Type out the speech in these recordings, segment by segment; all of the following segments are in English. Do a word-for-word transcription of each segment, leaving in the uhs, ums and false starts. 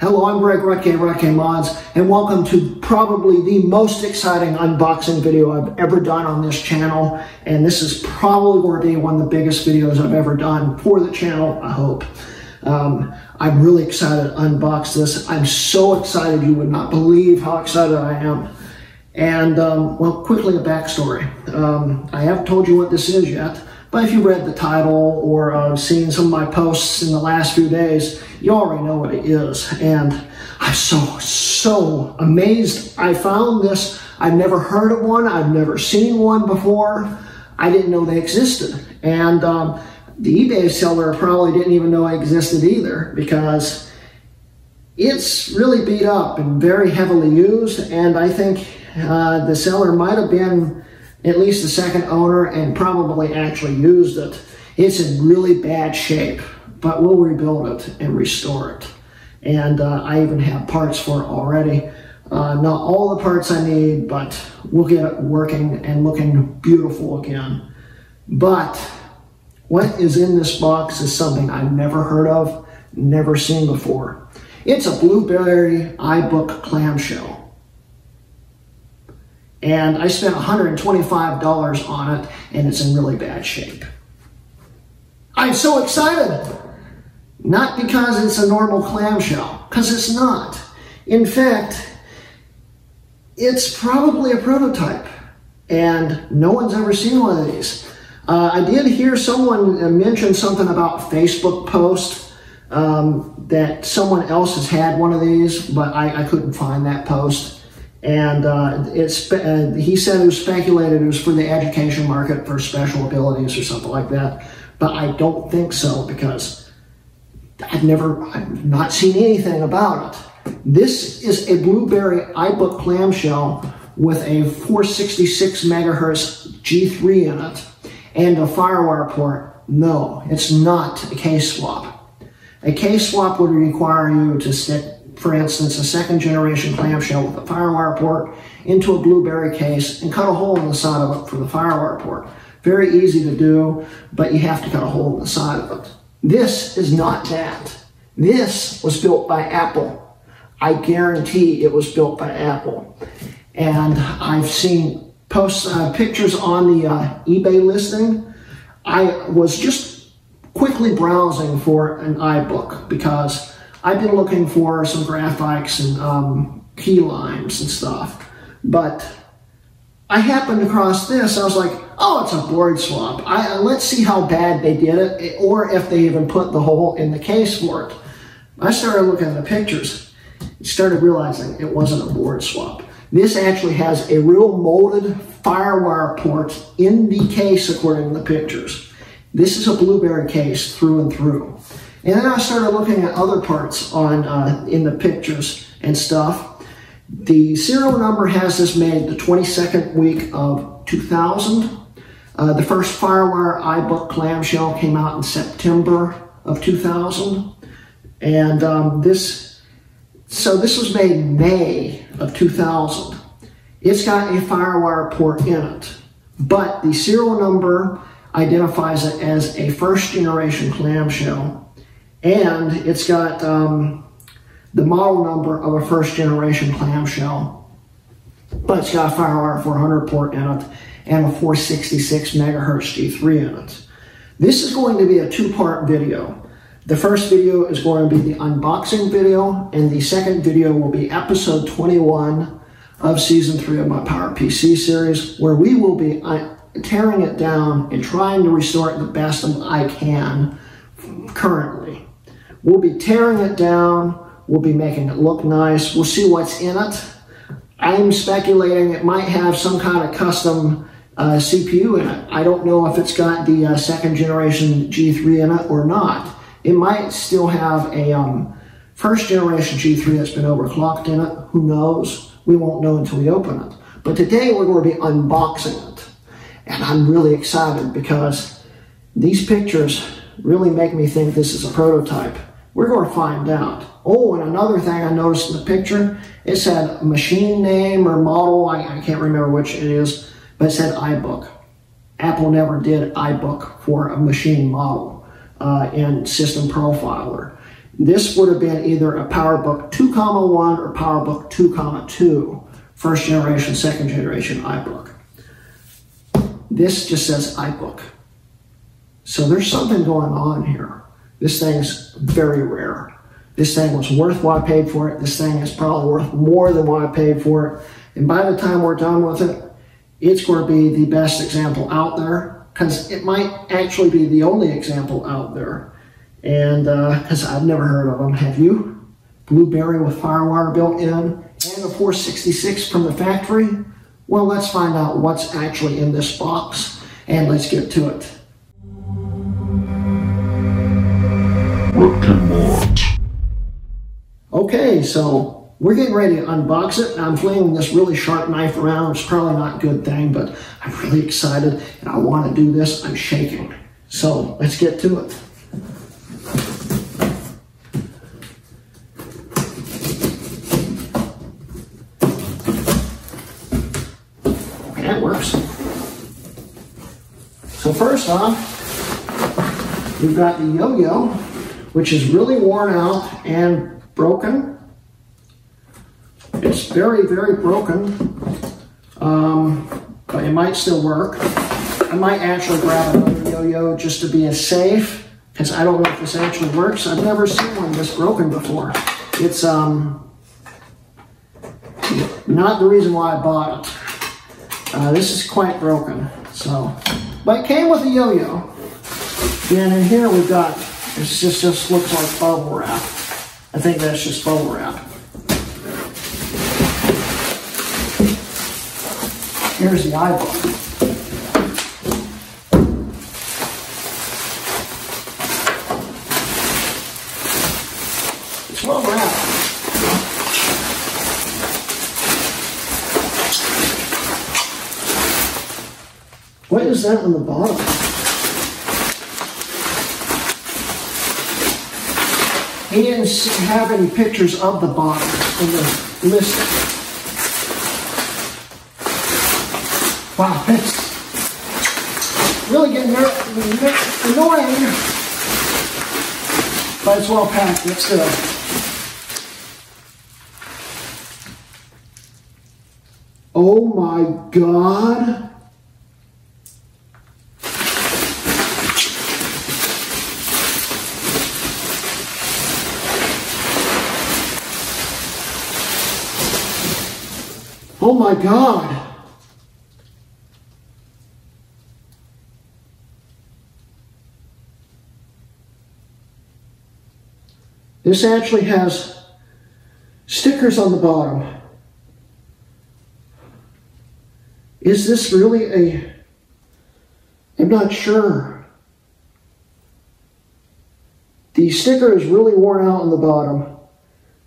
Hello, I'm Greg Ruckier, Ruckier Mods, and welcome to probably the most exciting unboxing video I've ever done on this channel. And this is probably going to be one of the biggest videos I've ever done for the channel, I hope. Um, I'm really excited to unbox this. I'm so excited you would not believe how excited I am. And, um, well, quickly a backstory. Um, I haven't told you what this is yet, but if you read the title or uh, seen some of my posts in the last few days, you already know what it is. And I'm so, so amazed I found this. I've never heard of one. I've never seen one before. I didn't know they existed. And um, the eBay seller probably didn't even know I existed either, because it's really beat up and very heavily used. And I think uh, the seller might have been at least the second owner and probably actually used it. It's in really bad shape, but we'll rebuild it and restore it. And uh, I even have parts for it already. Uh, not all the parts I need, but we'll get it working and looking beautiful again. But what is in this box is something I've never heard of, never seen before. It's a Blueberry iBook clamshell. And I spent one hundred twenty-five dollars on it, and it's in really bad shape. I'm so excited! Not because it's a normal clamshell, because it's not. In fact, it's probably a prototype, and no one's ever seen one of these. Uh, I did hear someone mention something about Facebook post, um, that someone else has had one of these, but I, I couldn't find that post. And uh, it's, uh, he said it was speculated, it was for the education market for special abilities or something like that. But I don't think so, because I've never, I've not seen anything about it. This is a Blueberry iBook clamshell with a four sixty-six megahertz G three in it and a FireWire port. No, it's not a case swap. A case swap would require you to stick, for instance, a second generation clamshell with a FireWire port into a Blueberry case and cut a hole in the side of it for the FireWire port. Very easy to do, but you have to cut a hole in the side of it. This is not that. This was built by Apple. I guarantee it was built by Apple. And I've seen posts, uh, pictures on the uh, eBay listing. I was just quickly browsing for an iBook because I've been looking for some graphics and um, key limes and stuff, but I happened across this. I was like, oh, it's a board swap. I, let's see how bad they did it, or if they even put the hole in the case for it. I started looking at the pictures and started realizing it wasn't a board swap. This actually has a real molded FireWire port in the case, according to the pictures. This is a Blueberry case through and through. And then I started looking at other parts on uh, in the pictures and stuff. The serial number has this made the twenty-second week of two thousand. Uh, the first FireWire iBook clamshell came out in September of two thousand. And um, this, so this was made in May of two thousand. It's got a FireWire port in it, but the serial number identifies it as a first generation clamshell. And it's got um, the model number of a first generation clamshell, but it's got a FireWire four hundred port in it and a four sixty-six megahertz G three in it. This is going to be a two-part video. The first video is going to be the unboxing video, and the second video will be episode twenty-one of season three of my PowerPC series, where we will be tearing it down and trying to restore it the best I can currently. We'll be tearing it down, we'll be making it look nice, we'll see what's in it. I'm speculating it might have some kind of custom uh, C P U in it. I don't know if it's got the uh, second generation G three in it or not. It might still have a um, first generation G three that's been overclocked in it. Who knows? We won't know until we open it. But today we're going to be unboxing it. And I'm really excited because these pictures really make me think this is a prototype. We're going to find out. Oh, and another thing I noticed in the picture, it said machine name or model, I, I can't remember which it is, but it said iBook. Apple never did iBook for a machine model uh, in system profiler. This would have been either a PowerBook two comma one or PowerBook two comma two, first generation, second generation iBook. This just says iBook. So there's something going on here. This thing's very rare. This thing was worth what I paid for it. This thing is probably worth more than what I paid for it. And by the time we're done with it, it's going to be the best example out there, because it might actually be the only example out there. And because uh, I've never heard of them, have you? Blueberry with FireWire built in and a four sixty-six from the factory? Well, let's find out what's actually in this box and let's get to it. Okay, so we're getting ready to unbox it. I'm flinging this really sharp knife around. It's probably not a good thing, but I'm really excited and I want to do this. I'm shaking. So let's get to it. Okay, that works. So first off, we've got the yo-yo, which is really worn out and broken. It's very, very broken, um, but it might still work. I might actually grab another yo-yo just to be safe, because I don't know if this actually works. I've never seen one this broken before. It's um, not the reason why I bought it. Uh, this is quite broken, so. But it came with a yo-yo. And in here we've got, it just, just looks like bubble wrap. I think that's just bubble wrap. Here's the iBook. It's well wrapped. What is that on the bottom? He didn't have any pictures of the box in the list. Wow, it's really getting annoying, but it's well packed. It's good. Oh my God. Oh my God. This actually has stickers on the bottom. Is this really a, I'm not sure. The sticker is really worn out on the bottom,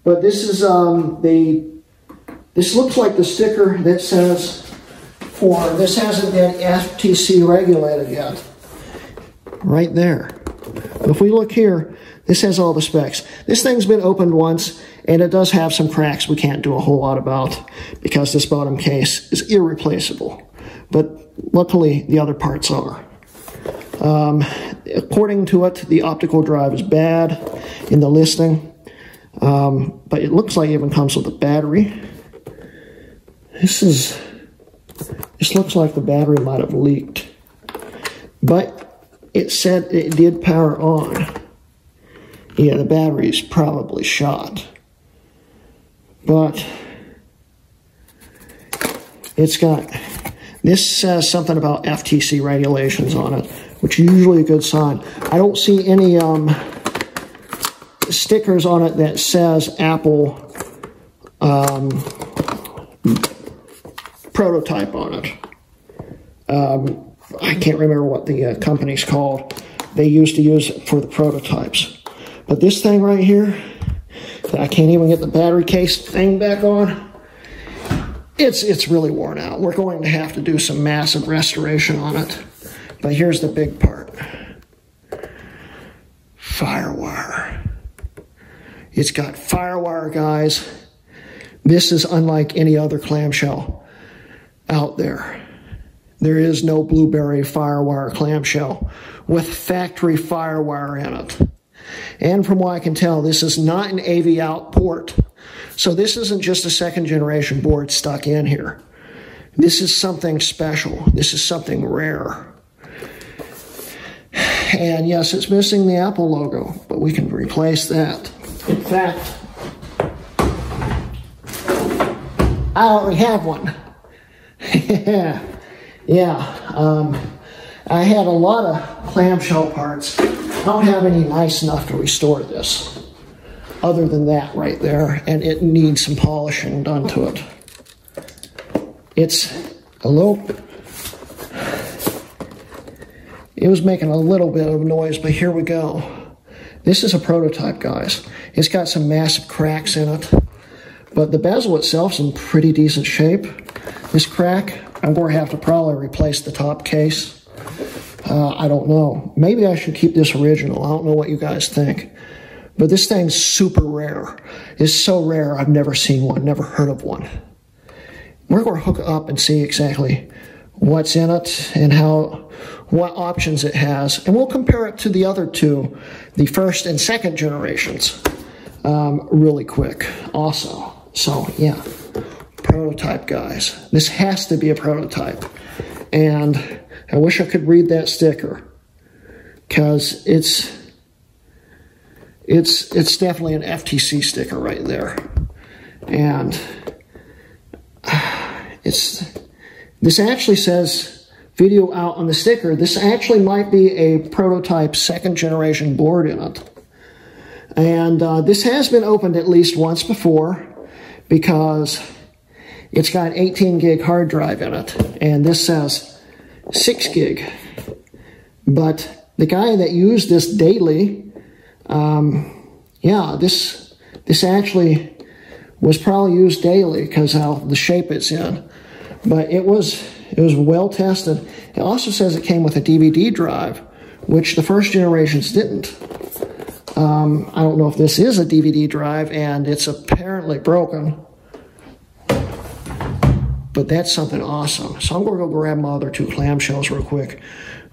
but this is um, the This looks like the sticker that says for this hasn't been F T C regulated yet. Right there. If we look here, this has all the specs. This thing's been opened once, and it does have some cracks we can't do a whole lot about because this bottom case is irreplaceable. But luckily, the other parts are. Um, according to it, the optical drive is bad in the listing, um, but it looks like it even comes with a battery. This is, this looks like the battery might have leaked, but it said it did power on. Yeah, the battery's probably shot, but it's got, this says something about F T C regulations on it, which is usually a good sign. I don't see any um, stickers on it that says Apple, um, prototype on it. Um, I can't remember what the uh, company's called. They used to use it for the prototypes. But this thing right here, that I can't even get the battery case thing back on, it's, it's really worn out. We're going to have to do some massive restoration on it. But here's the big part. FireWire. It's got FireWire, guys. This is unlike any other clamshell out there. There is no Blueberry FireWire clamshell with factory FireWire in it. And from what I can tell, this is not an A V out port. So this isn't just a second generation board stuck in here. This is something special. This is something rare. And yes, it's missing the Apple logo, but we can replace that. In fact, I already have one. yeah, yeah. Um, I had a lot of clamshell parts. I don't have any nice enough to restore this, other than that right there, and it needs some polishing done to it. It's a little, it was making a little bit of noise, but here we go. This is a prototype, guys. It's got some massive cracks in it, but the bezel itself's in pretty decent shape. This crack, I'm going to have to probably replace the top case. Uh, I don't know. Maybe I should keep this original. I don't know what you guys think. But this thing's super rare. It's so rare, I've never seen one, never heard of one. We're going to hook it up and see exactly what's in it and how, what options it has. And we'll compare it to the other two, the first and second generations, um, really quick also. So, yeah, prototype, guys. This has to be a prototype. And I wish I could read that sticker, because it's, it's, it's definitely an F T C sticker right there. And It's, this actually says video out on the sticker. This actually might be a prototype second generation board in it. And uh, this has been opened at least once before, because it's got an eighteen gig hard drive in it. And this says six gig. But the guy that used this daily, um, yeah, this, this actually was probably used daily because how the shape it's in. But it was, it was well tested. It also says it came with a D V D drive, which the first generations didn't. Um, I don't know if this is a D V D drive, and it's apparently broken. But that's something awesome. So I'm going to go grab my other two clamshells real quick.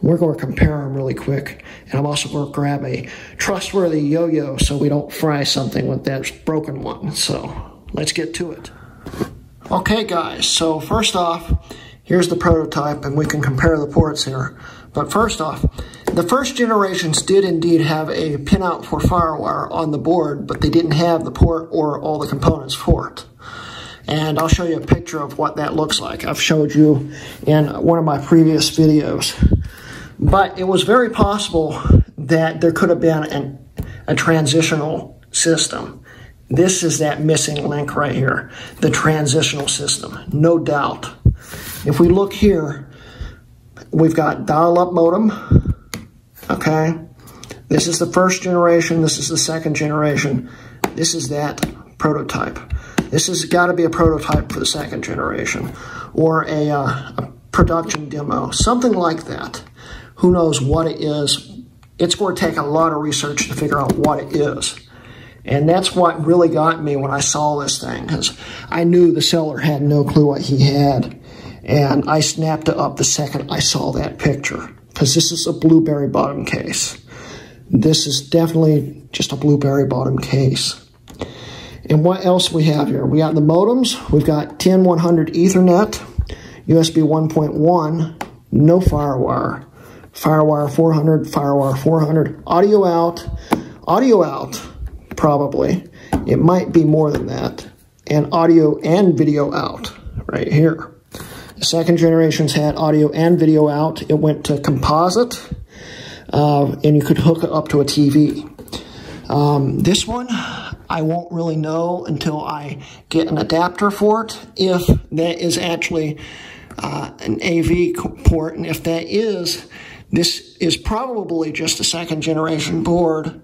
We're going to compare them really quick. And I'm also going to grab a trustworthy yo-yo so we don't fry something with that broken one. So let's get to it. Okay, guys, so first off, here's the prototype, and we can compare the ports here. But first off, the first generations did indeed have a pinout for FireWire on the board, but they didn't have the port or all the components for it. And I'll show you a picture of what that looks like. I've showed you in one of my previous videos. But it was very possible that there could have been an, a transitional system. This is that missing link right here, the transitional system, no doubt. If we look here, we've got dial-up modem, okay? This is the first generation, this is the second generation. This is that prototype. This has got to be a prototype for the second generation, or a, uh, a production demo, something like that. Who knows what it is? It's going to take a lot of research to figure out what it is. And that's what really got me when I saw this thing, because I knew the seller had no clue what he had. And I snapped it up the second I saw that picture, because this is a Blueberry bottom case. This is definitely just a Blueberry bottom case. And what else we have here? We got the modems. We've got ten one hundred Ethernet, U S B one point one, no FireWire. FireWire four hundred, FireWire four hundred, audio out, audio out. Probably. It might be more than that. And audio and video out right here. The second generations had audio and video out. It went to composite, uh, and you could hook it up to a T V. Um, this one, I won't really know until I get an adapter for it, if that is actually uh, an A V port. And if that is, this is probably just a second generation board.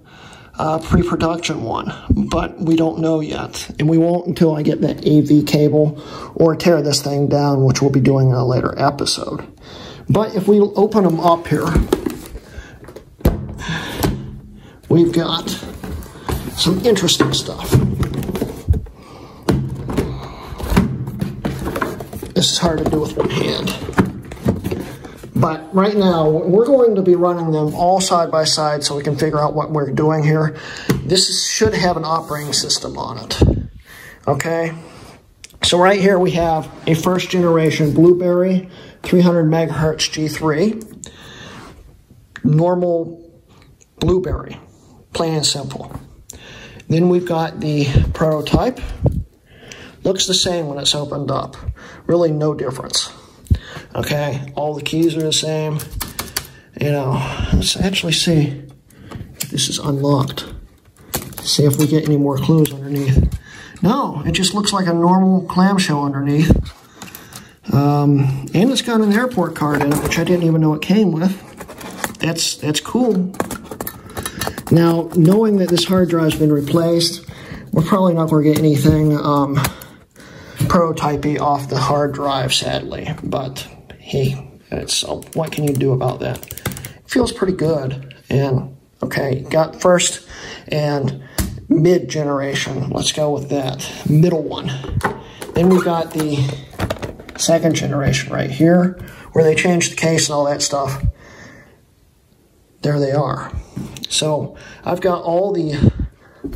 Uh, pre-production one, but we don't know yet, and we won't until I get that A V cable or tear this thing down, which we'll be doing in a later episode. But if we open them up here, we've got some interesting stuff. This is hard to do with one hand, But right now, we're going to be running them all side by side so we can figure out what we're doing here. This should have an operating system on it, okay? So right here we have a first generation Blueberry three hundred megahertz G three, normal Blueberry, plain and simple. Then we've got the prototype. Looks the same when it's opened up, really no difference. Okay, all the keys are the same. You know, let's actually see if this is unlocked. See if we get any more clues underneath. No, it just looks like a normal clamshell underneath. Um, and it's got an airport card in it, which I didn't even know it came with. That's, that's cool. Now, knowing that this hard drive's been replaced, we're probably not going to get anything um, prototypey off the hard drive, sadly. But hey, it's, what can you do about that? It feels pretty good. And okay, got first and mid generation. Let's go with that middle one. Then we've got the second generation right here, where they changed the case and all that stuff. There they are. So I've got all the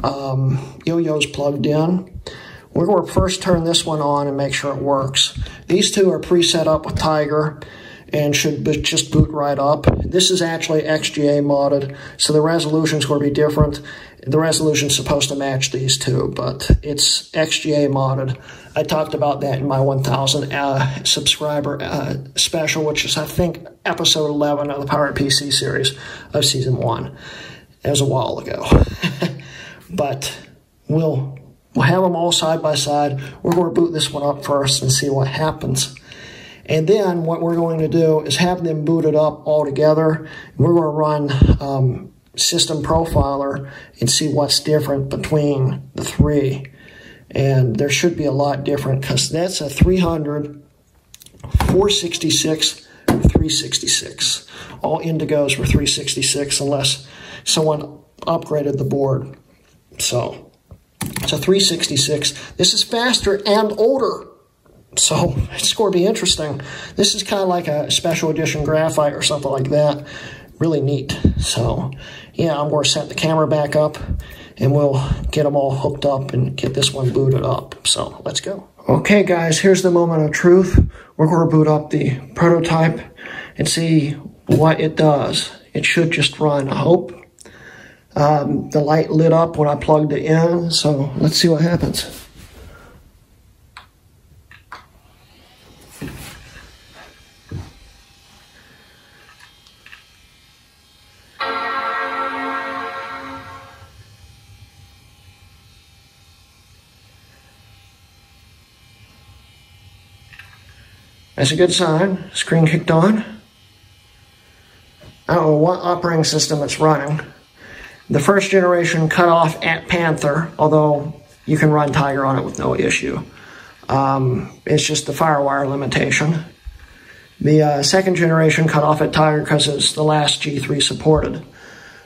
um, yo-yos plugged in. We're going to first turn this one on and make sure it works. These two are preset up with Tiger and should be just boot right up. This is actually X G A modded, so the resolution is going to be different. The resolution is supposed to match these two, but it's X G A modded. I talked about that in my one thousand uh, subscriber uh, special, which is, I think, episode eleven of the PowerPC series of season one. It was a while ago. But we'll, we'll have them all side by side. We're going to boot this one up first and see what happens. And then what we're going to do is have them booted up all together. We're going to run um, System Profiler and see what's different between the three. And there should be a lot different because that's a three hundred, four sixty-six, three sixty-six. All Indigos were three sixty-six unless someone upgraded the board. So it's a three sixty-six. This is faster and older. So it's going to be interesting. This is kind of like a special edition graphite or something like that. Really neat. So yeah, I'm going to set the camera back up and we'll get them all hooked up and get this one booted up. So let's go. Okay guys, here's the moment of truth. We're going to boot up the prototype and see what it does. It should just run, I hope. Um, the light lit up when I plugged it in, so let's see what happens. That's a good sign. Screen kicked on. I don't know what operating system it's running. The first generation cut off at Panther, although you can run Tiger on it with no issue. Um, it's just the FireWire limitation. The uh, second generation cut off at Tiger because it's the last G three supported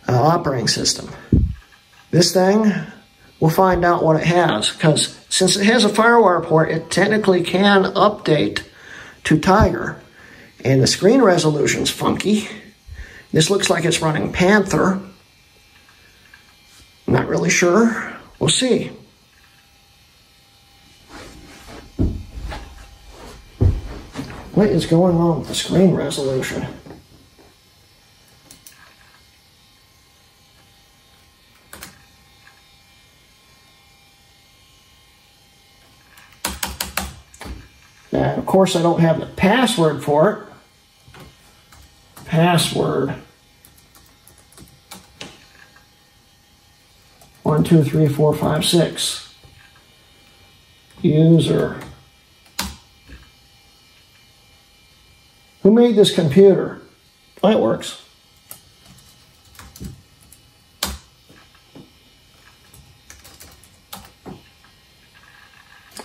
uh, operating system. This thing, we'll find out what it has, because since it has a FireWire port, it technically can update to Tiger. And the screen resolution's funky. This looks like it's running Panther. Not really sure. We'll see. What is going on with the screen resolution? And of course, I don't have the password for it. Password. One, two, three, four, five, six. User. Who made this computer? Oh, it works.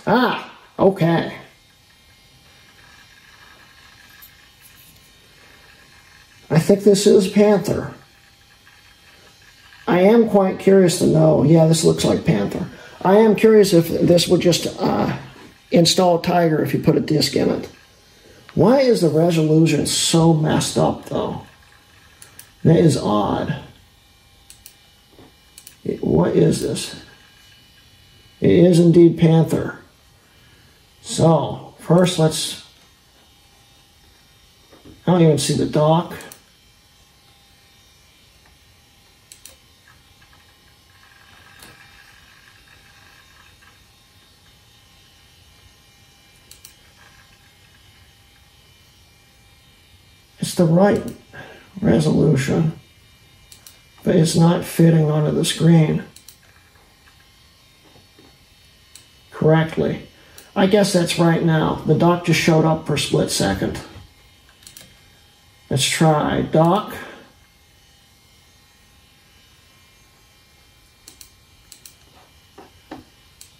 Ah, okay. I think this is Panther. I am quite curious to know. Yeah, this looks like Panther. I am curious if this would just uh, install Tiger if you put a disk in it. Why is the resolution so messed up, though? That is odd. It, what is this? It is indeed Panther. So, first let's... I don't even see the dock. It's the right resolution, but it's not fitting onto the screen correctly. I guess that's right now. The dock just showed up for a split second. Let's try dock.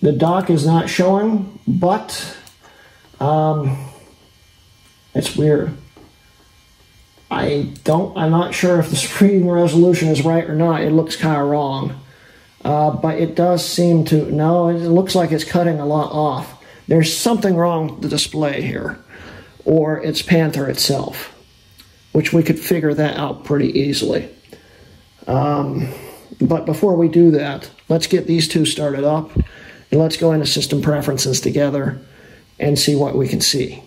The dock is not showing, but um, it's weird. I don't, I'm not sure if the screen resolution is right or not. It looks kind of wrong. Uh, but it does seem to, no, it looks like it's cutting a lot off. There's something wrong with the display here. Or it's Panther itself, which we could figure that out pretty easily. Um, but before we do that, let's get these two started up. And let's go into System Preferences together and see what we can see.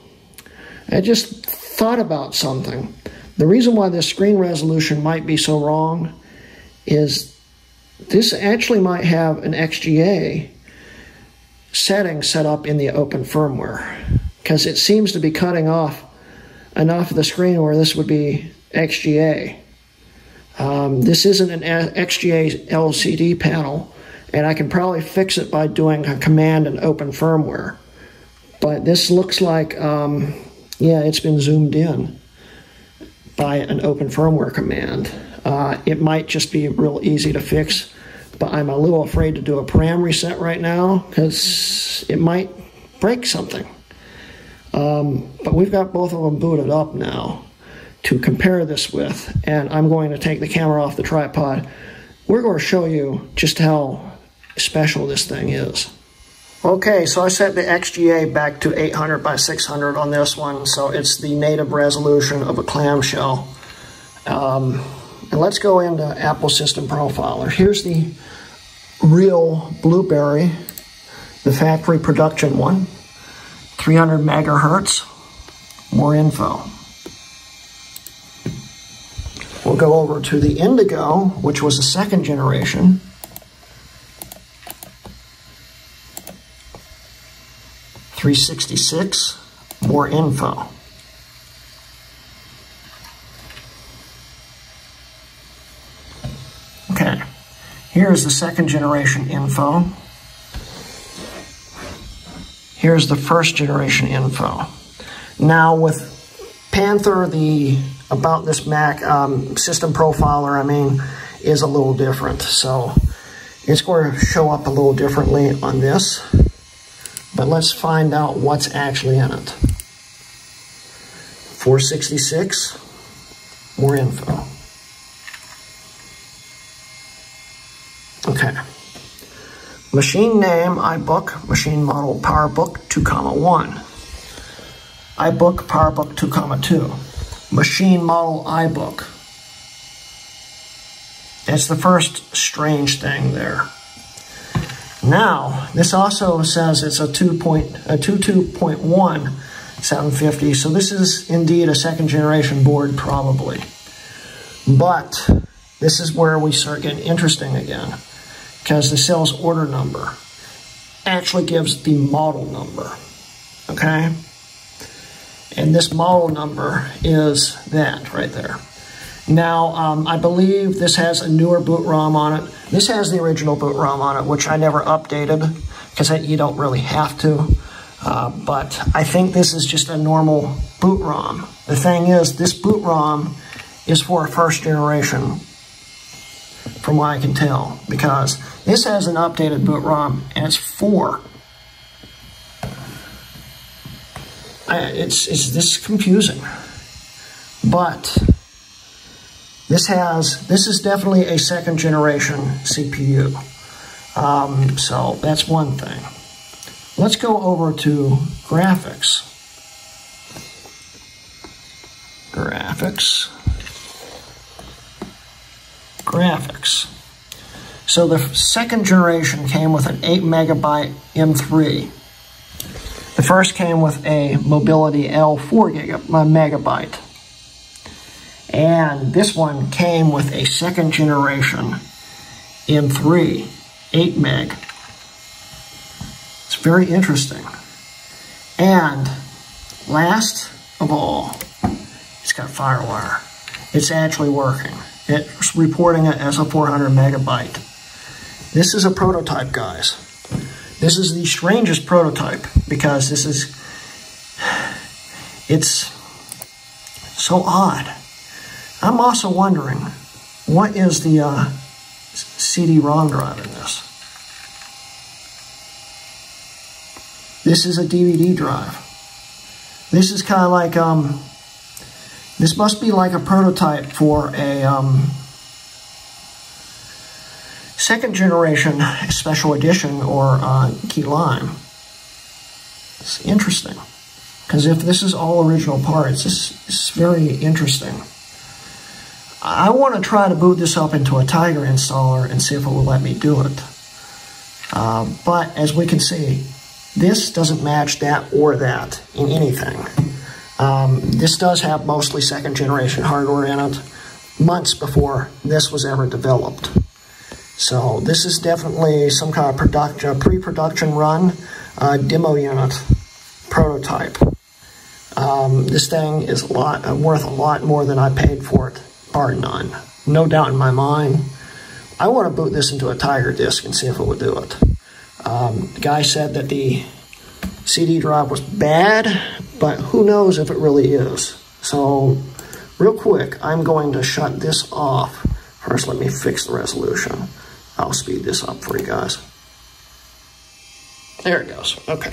I just thought about something. The reason why this screen resolution might be so wrong is this actually might have an X G A setting set up in the open firmware, because it seems to be cutting off enough of the screen where this would be X G A. Um, this isn't an X G A L C D panel, and I can probably fix it by doing a command in open firmware. But this looks like, um, yeah, it's been zoomed in by an open firmware command. Uh, it might just be real easy to fix, but I'm a little afraid to do a param reset right now because it might break something. Um, but we've got both of them booted up now to compare this with, and I'm going to take the camera off the tripod. We're going to show you just how special this thing is. Okay, so I set the X G A back to eight hundred by six hundred on this one, so it's the native resolution of a clamshell. Um, and let's go into Apple System Profiler. Here's the real Blueberry, the factory production one, three hundred megahertz, more info. We'll go over to the Indigo, which was the second generation. three sixty-six, more info. Okay, here's the second generation info. Here's the first generation info. Now with Panther, the about this Mac um, system profiler, I mean, is a little different. So it's going to show up a little differently on this. But let's find out what's actually in it. four sixty-six, more info. Okay. Machine name, iBook, machine model, PowerBook two comma one. iBook, PowerBook two comma two. Machine model, iBook. That's the first strange thing there. Now, this also says it's a twenty-two point one seven fifty, so this is indeed a second generation board probably. But this is where we start getting interesting again, because the sales order number actually gives the model number, okay? And this model number is that right there. Now, um, I believe this has a newer boot ROM on it. This has the original boot ROM on it, which I never updated because you don't really have to. Uh, but I think this is just a normal boot ROM. The thing is, this boot ROM is for first generation, from what I can tell, because this has an updated boot ROM, and it's four. I, it's, it's this confusing, but... This has, this is definitely a second generation C P U. Um, so that's one thing. Let's go over to graphics. graphics, graphics. So the second generation came with an eight megabyte M three. The first came with a Mobility L four megabyte. And this one came with a second generation M three, eight meg. It's very interesting. And last of all, it's got FireWire. It's actually working. It's reporting it as a four hundred megabyte. This is a prototype, guys. This is the strangest prototype because this is, it's so odd. I'm also wondering, what is the uh, C D ROM drive in this? This is a D V D drive. This is kind of like, um, this must be like a prototype for a um, second generation special edition or uh, Key Lime. It's interesting, because if this is all original parts, this is very interesting. I want to try to boot this up into a Tiger installer and see if it will let me do it. Uh, but as we can see, this doesn't match that or that in anything. Um, this does have mostly second generation hardware in it, months before this was ever developed. So this is definitely some kind of production, pre-production run, uh, demo unit, prototype. Um, this thing is a lot, uh, worth a lot more than I paid for it. Bar none. No doubt in my mind. I want to boot this into a Tiger disk and see if it would do it. Um, the guy said that the C D drive was bad, but who knows if it really is. So, real quick, I'm going to shut this off. First, let me fix the resolution. I'll speed this up for you guys. There it goes. Okay.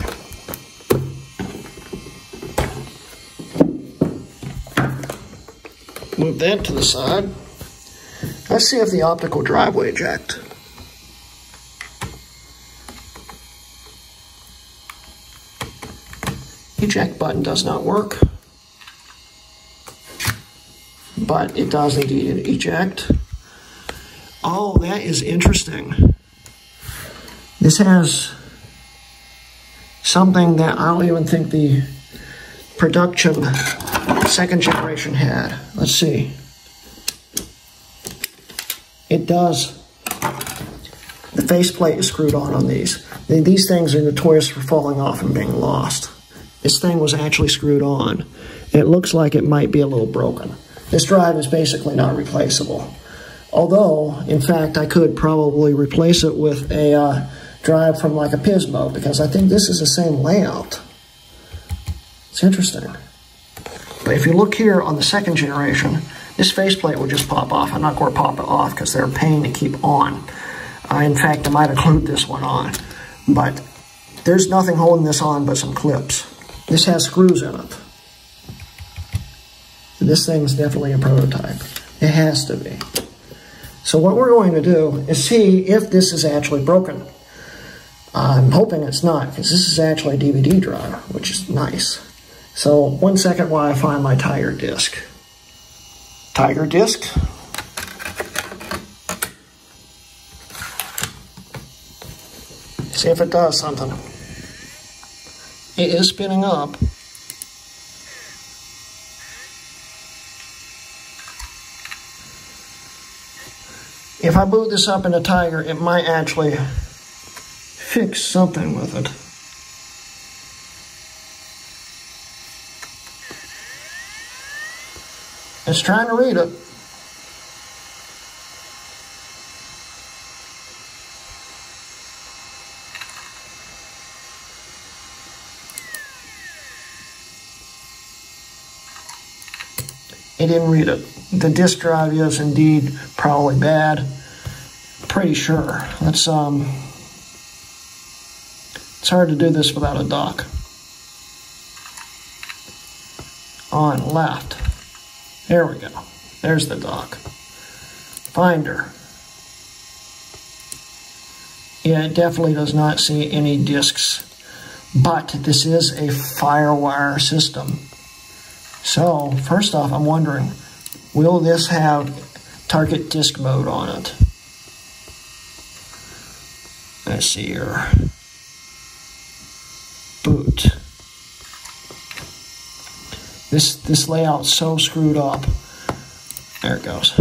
Move that to the side. Let's see if the optical driveway jacked. Eject button does not work, but it does indeed eject. Oh, that is interesting. This has something that I don't even think the production second generation had. Let's see. It does. The faceplate is screwed on on these. These things are notorious for falling off and being lost. This thing was actually screwed on. It looks like it might be a little broken. This drive is basically not replaceable. Although, in fact, I could probably replace it with a uh, drive from like a Pismo, because I think this is the same layout. It's interesting. But if you look here on the second generation, this faceplate will just pop off. I'm not going to pop it off because they're a pain to keep on. Uh, in fact, I might have glued this one on. But there's nothing holding this on but some clips. This has screws in it. This thing's definitely a prototype. It has to be. So what we're going to do is see if this is actually broken. I'm hoping it's not, because this is actually a D V D drive, which is nice. So, one second while I find my Tiger disk. Tiger disk. See if it does something. It is spinning up. If I boot this up in a Tiger, it might actually fix something with it. It's trying to read it. It didn't read it. The disk drive is indeed probably bad. Pretty sure. Let's um. It's hard to do this without a dock. On left. There we go. There's the dock. Finder. Yeah, it definitely does not see any discs, but this is a FireWire system. So first off, I'm wondering, will this have target disk mode on it? Let's see here. Boot. This this layout's so screwed up. There it goes.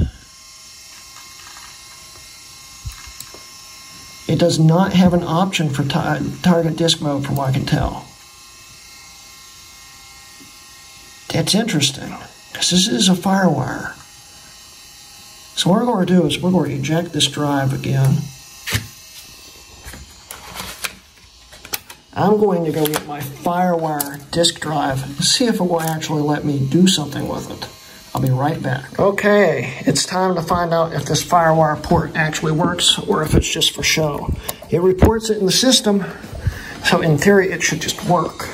It does not have an option for ta target disk mode, from what I can tell. That's interesting, because this is a FireWire. So what we're going to do is we're going to eject this drive again. I'm going to go get my FireWire disk drive and see if it will actually let me do something with it. I'll be right back. Okay, it's time to find out if this FireWire port actually works or if it's just for show. It reports it in the system, so in theory it should just work.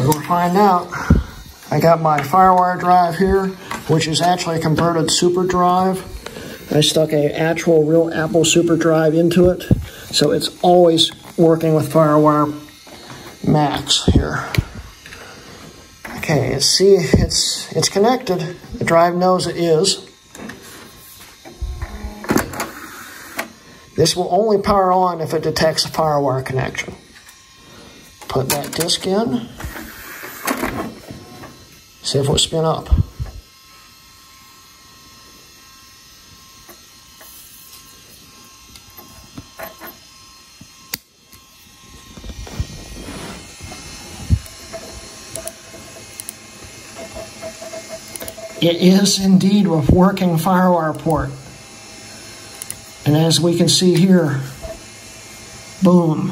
We're going to find out. I got my FireWire drive here, which is actually a converted SuperDrive. I stuck an actual real Apple SuperDrive into it, so it's always working with FireWire Max here. Okay, it's, see, it's, it's connected. The drive knows it is. This will only power on if it detects a FireWire connection. Put that disk in. See if it will spin up. It is indeed a working FireWire port. And as we can see here, boom,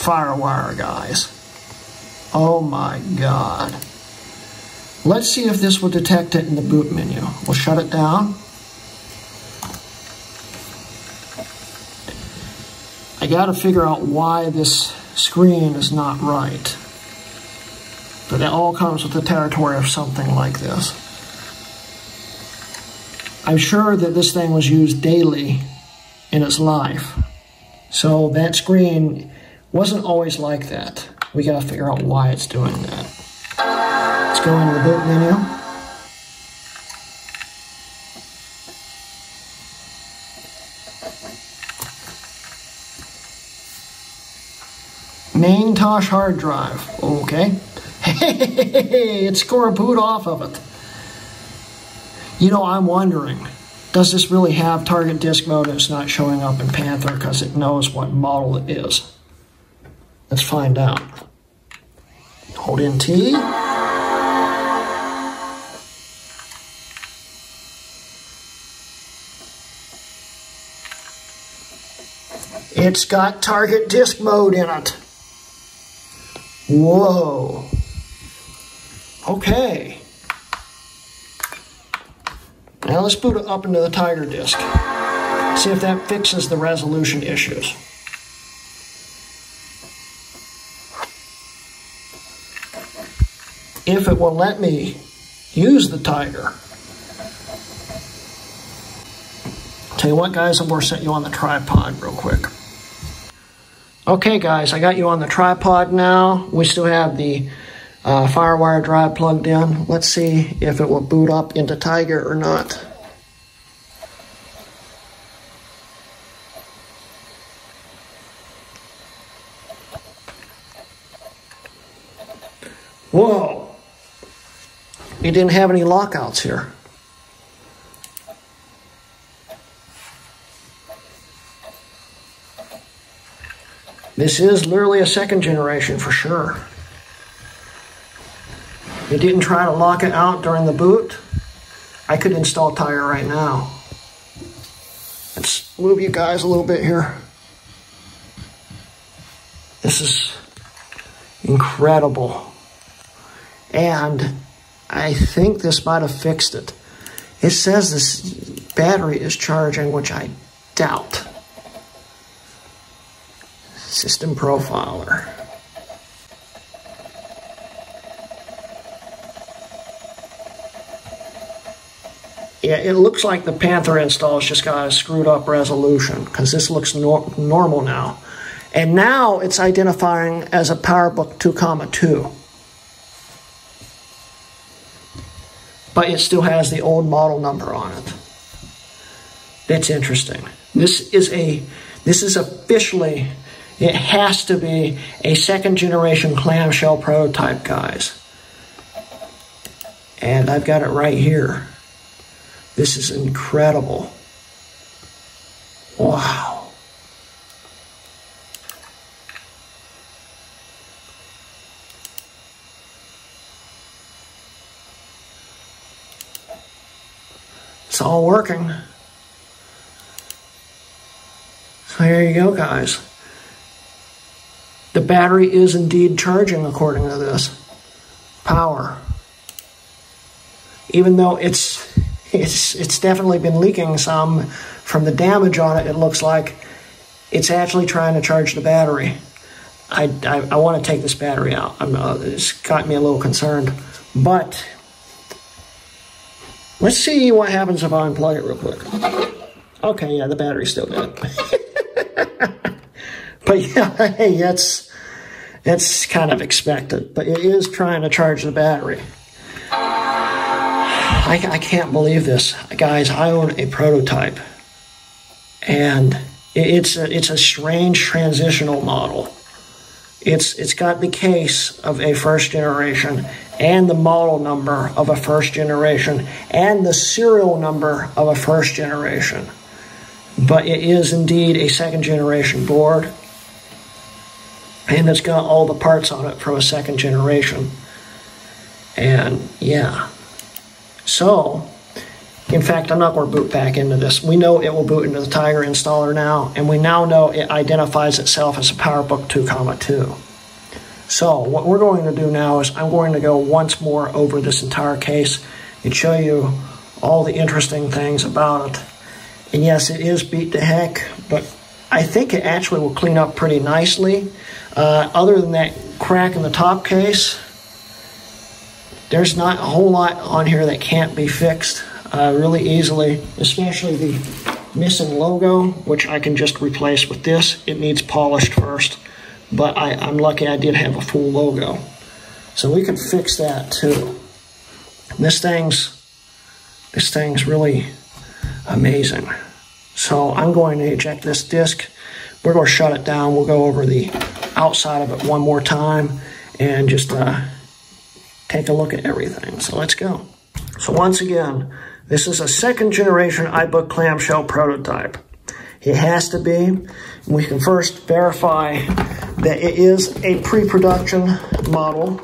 FireWire, guys. Oh my God. Let's see if this will detect it in the boot menu. We'll shut it down. I gotta figure out why this screen is not right. But it all comes with the territory of something like this. I'm sure that this thing was used daily in its life. So that screen wasn't always like that. We gotta figure out why it's doing that. Let's go into the boot menu. Main Tosh hard drive, okay. Hey, it's scored a boot off of it. You know, I'm wondering, does this really have target disk mode and it's not showing up in Panther because it knows what model it is? Let's find out. Hold in T. It's got target disk mode in it. Whoa. Okay. Now let's boot it up into the Tiger disk. See if that fixes the resolution issues. If it will let me use the Tiger. Tell you what, guys, I'm going to set you on the tripod real quick. Okay, guys, I got you on the tripod now. We still have the Uh, FireWire drive plugged in. Let's see if it will boot up into Tiger or not. Whoa! It didn't have any lockouts here. This is literally a second generation for sure. It didn't try to lock it out during the boot. I could install Tiger right now. Let's move you guys a little bit here. This is incredible. And I think this might have fixed it. It says this battery is charging, which I doubt. System profiler. Yeah, it looks like the Panther install's just got a screwed up resolution because this looks nor normal now. And now it's identifying as a PowerBook two comma two. but it still has the old model number on it. That's interesting. This is a, this is officially, it has to be a second generation clamshell prototype, guys. And I've got it right here. This is incredible. Wow. It's all working. So here you go, guys. The battery is indeed charging according to this. Power. Even though it's it's it's definitely been leaking some from the damage on it, it looks like it's actually trying to charge the battery. I, I, I want to take this battery out. I'm, uh, it's got me a little concerned. But let's see what happens if I unplug it real quick. Okay, yeah, the battery's still dead. But yeah, hey, that's, that's kind of expected. But it is trying to charge the battery. I, I can't believe this. Guys, I own a prototype. And it's a, it's a strange transitional model. It's it's got the case of a first generation and the model number of a first generation and the serial number of a first generation. But it is indeed a second generation board. And it's got all the parts on it from a second generation. And yeah. So, in fact, I'm not going to boot back into this. We know it will boot into the Tiger installer now, and we now know it identifies itself as a PowerBook two comma two. So, what we're going to do now is I'm going to go once more over this entire case and show you all the interesting things about it. And yes, it is beat to heck, but I think it actually will clean up pretty nicely. Uh, other than that crack in the top case, there's not a whole lot on here that can't be fixed uh, really easily, especially the missing logo, which I can just replace with this. It needs polished first, but I, I'm lucky I did have a full logo. So we can fix that too. And this thing's, this thing's really amazing. So I'm going to eject this disc. We're going to shut it down. We'll go over the outside of it one more time and just... Uh, Take a look at everything. So let's go. So once again, this is a second generation iBook clamshell prototype. It has to be. We can first verify that it is a pre-production model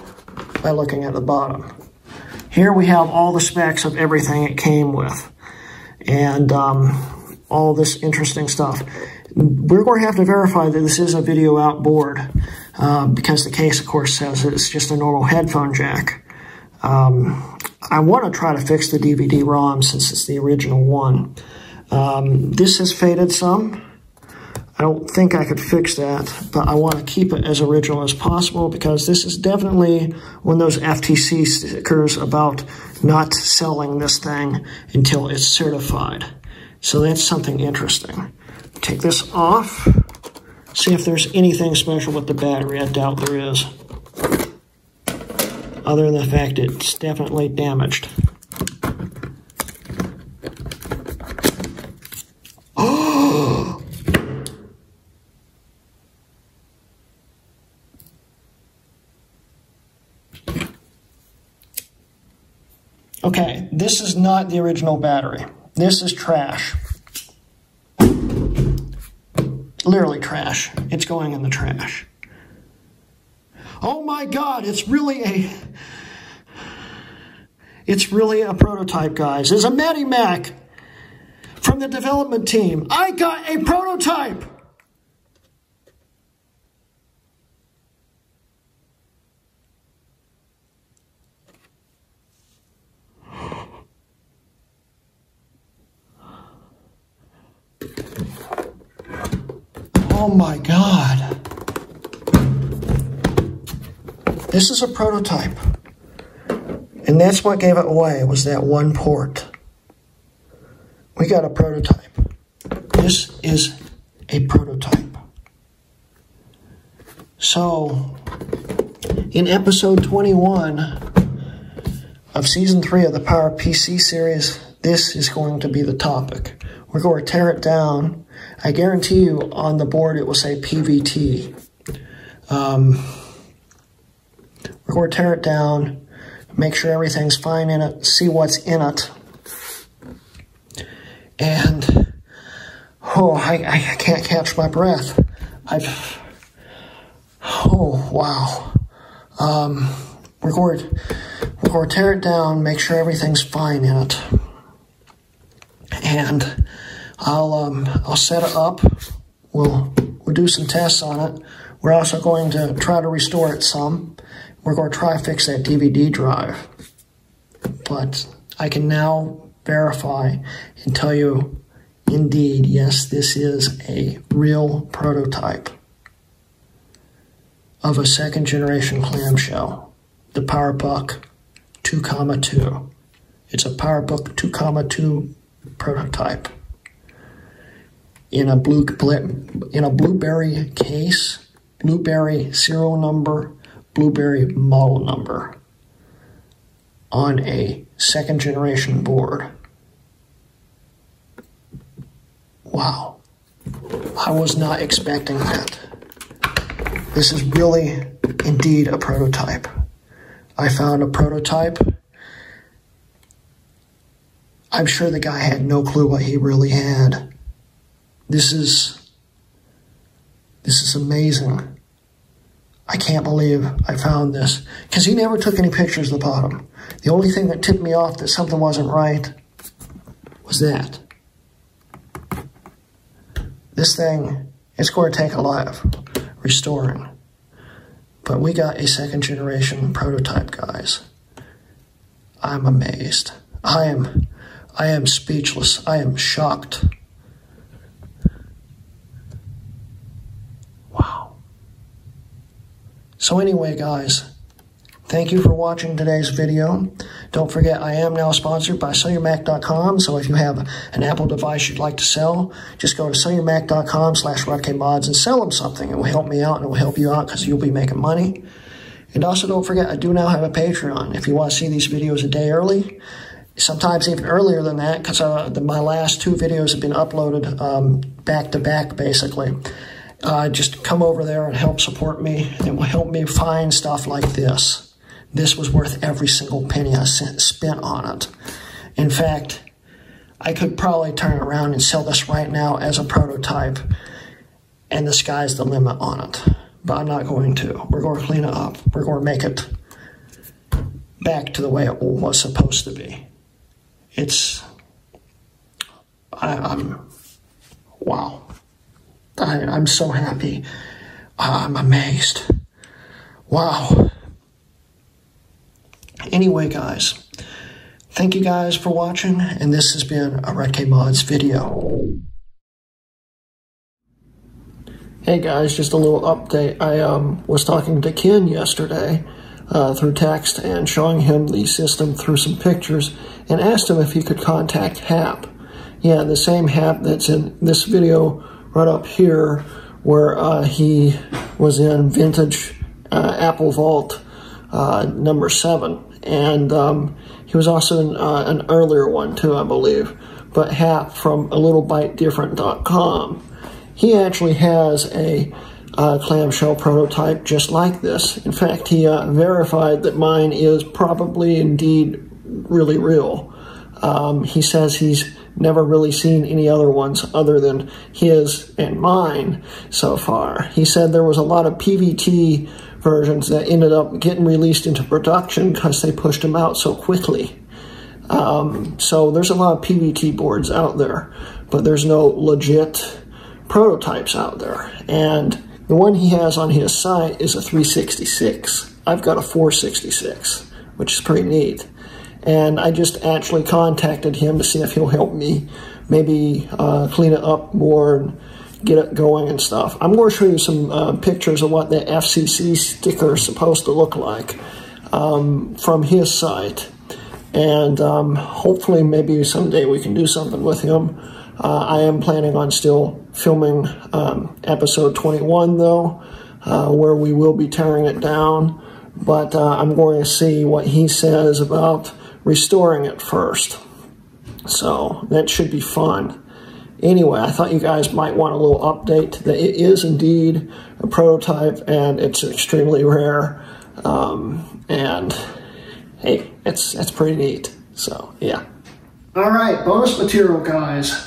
by looking at the bottom. Here we have all the specs of everything it came with and um, all this interesting stuff. We're going to have to verify that this is a video out board uh, because the case, of course, says it's just a normal headphone jack. Um, I want to try to fix the D V D ROM since it's the original one. Um, this has faded some. I don't think I could fix that, but I want to keep it as original as possible because this is definitely one of those F T C stickers about not selling this thing until it's certified. So that's something interesting. Take this off, see if there's anything special with the battery. I doubt there is, other than the fact it's definitely damaged. Oh! Okay, this is not the original battery. This is trash. Literally trash. It's going in the trash. Oh my God, it's really a... It's really a prototype, guys. It's a Matty Mac from the development team. I got a prototype! Oh my God. This is a prototype. And that's what gave it away, was that one port. We got a prototype. This is a prototype. So, in episode twenty-one, Of Season three of the PowerPC series, this is going to be the topic. We're going to tear it down. I guarantee you on the board it will say P V T. Um, we're going to tear it down, make sure everything's fine in it, see what's in it. And, oh, I, I can't catch my breath. I've, oh, wow. Um, we're going to, we're going to tear it down, make sure everything's fine in it. And I'll, um, I'll set it up. We'll, we'll do some tests on it. We're also going to try to restore it some. We're going to try to fix that D V D drive. But I can now verify and tell you, indeed, yes, this is a real prototype of a second generation clamshell, the PowerBook two comma two. It's a PowerBook two comma two prototype in a blue in a Blueberry case, Blueberry serial number, Blueberry model number on a second generation board. Wow. I was not expecting that. This is really indeed a prototype. I found a prototype. I'm sure the guy had no clue what he really had. This is, this is amazing. I can't believe I found this, because he never took any pictures of the bottom. The only thing that tipped me off that something wasn't right was that. This thing is going to take a lot of restoring, but we got a second generation prototype, guys. I'm amazed. I am, I am speechless. I am shocked. Wow. So anyway, guys, thank you for watching today's video. Don't forget, I am now sponsored by Sell Your Mac dot com. So if you have an Apple device you'd like to sell, just go to Sell Your Mac dot com slash Hrutkay Mods and sell them something. It will help me out and it will help you out, because you'll be making money. And also don't forget, I do now have a Patreon. If you want to see these videos a day early, sometimes even earlier than that, because uh, my last two videos have been uploaded um, back to back, basically. Uh, just come over there and help support me. It will help me find stuff like this. This was worth every single penny I spent on it. In fact, I could probably turn around and sell this right now as a prototype, and the sky's the limit on it. But I'm not going to. We're going to clean it up. We're going to make it back to the way it was supposed to be. It's, I, I'm, wow. I, I'm so happy. I'm amazed. Wow. Anyway, guys, thank you guys for watching, and this has been a Hrutkay Mods video. Hey guys, just a little update. I um, was talking to Ken yesterday Uh, through text and showing him the system through some pictures, and asked him if he could contact Hap. Yeah, the same Hap that's in this video right up here, where uh, he was in vintage uh, Apple Vault uh, number seven, and um, he was also in uh, an earlier one too, I believe, but Hap from a little bite different dot com. He actually has a Uh, clamshell prototype just like this. In fact, he uh, verified that mine is probably indeed really real. Um, he says he's never really seen any other ones other than his and mine so far. He said there was a lot of P V T versions that ended up getting released into production because they pushed them out so quickly. Um, so there's a lot of P V T boards out there, but there's no legit prototypes out there. And the one he has on his site is a three sixty-six. I've got a four sixty-six, which is pretty neat. And I just actually contacted him to see if he'll help me maybe uh, clean it up more and get it going and stuff. I'm going to show you some uh, pictures of what the F C C sticker is supposed to look like um, from his site. And um, hopefully maybe someday we can do something with him. Uh, I am planning on still filming um, episode twenty-one, though, uh, where we will be tearing it down. But uh, I'm going to see what he says about restoring it first. So that should be fun. Anyway, I thought you guys might want a little update. That it is indeed a prototype, and it's extremely rare. Um, and hey, it's it's pretty neat. So yeah. All right, bonus material, guys.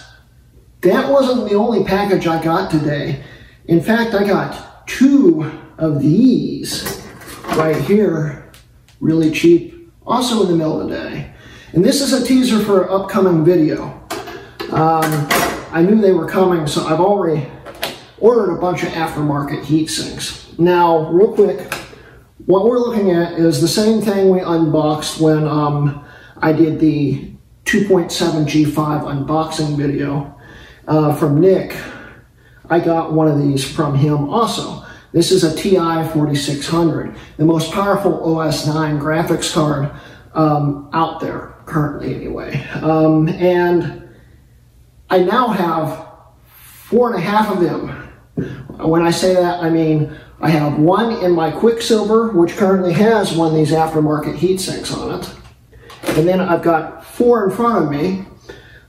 That wasn't the only package I got today. In fact, I got two of these right here, really cheap, also in the middle of the day. And this is a teaser for an upcoming video. Um, I knew they were coming, so I've already ordered a bunch of aftermarket heat sinks. Now, real quick, what we're looking at is the same thing we unboxed when um, I did the two point seven G five unboxing video uh, from Nick. I got one of these from him also. This is a T I forty-six hundred, the most powerful O S nine graphics card um, out there currently anyway. Um, and I now have four and a half of them. When I say that, I mean I have one in my Quicksilver, which currently has one of these aftermarket heat sinks on it. And then I've got four in front of me.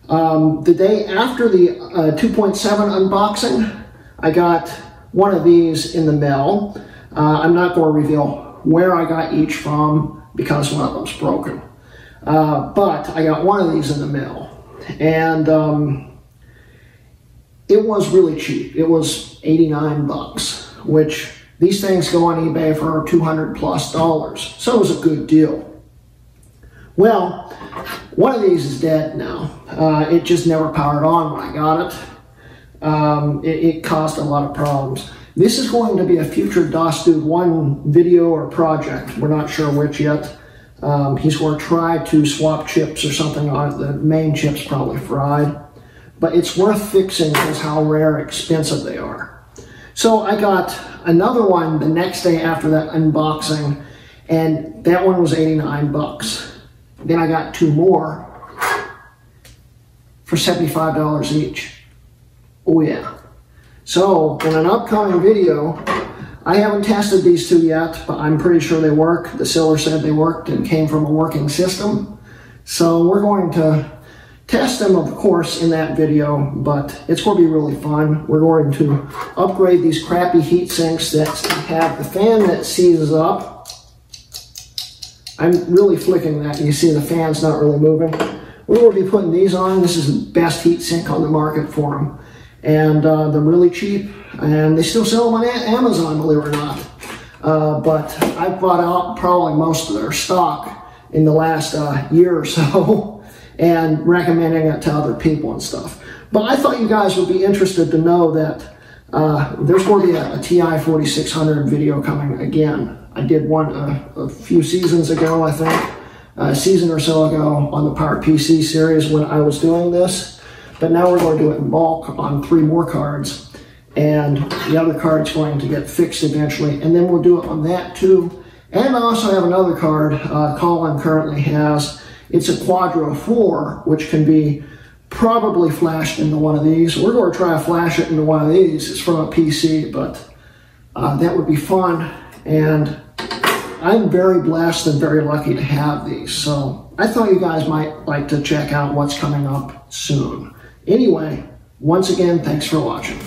Um, the day after the uh, two point seven unboxing, I got one of these in the mail. Uh, I'm not going to reveal where I got each from because one of them's broken. Uh, but I got one of these in the mail. And um, it was really cheap. It was eighty-nine bucks, which these things go on eBay for two hundred plus dollars. So it was a good deal. Well, one of these is dead now. Uh, it just never powered on when I got it. Um, it. It caused a lot of problems. This is going to be a future DOS Dude one video or project. We're not sure which yet. Um, he's going to try to swap chips or something on it. The main chip's probably fried. But it's worth fixing because how rare and expensive they are. So I got another one the next day after that unboxing, and that one was eighty-nine bucks. Then I got two more for seventy-five dollars each. Oh yeah. So in an upcoming video, I haven't tested these two yet, but I'm pretty sure they work. The seller said they worked and came from a working system. So we're going to test them, of course, in that video, but it's going to be really fun. We're going to upgrade these crappy heat sinks that have the fan that seizes up. I'm really flicking that. You see the fan's not really moving. We will be putting these on. This is the best heat sink on the market for them. And uh, they're really cheap. And they still sell them on Amazon, believe it or not. Uh, but I've bought out probably most of their stock in the last uh, year or so and recommending it to other people and stuff. But I thought you guys would be interested to know that uh, there's going to be a, a T I forty-six hundred video coming again. I did one a, a few seasons ago, I think, a season or so ago on the PowerPC series when I was doing this. But now we're going to do it in bulk on three more cards. And the other card's going to get fixed eventually. And then we'll do it on that too. And I also have another card uh, Colin currently has. It's a Quadra four, which can be probably flashed into one of these. We're going to try to flash it into one of these. It's from a P C, but uh, that would be fun. And I'm very blessed and very lucky to have these, so I thought you guys might like to check out what's coming up soon. Anyway, once again, thanks for watching.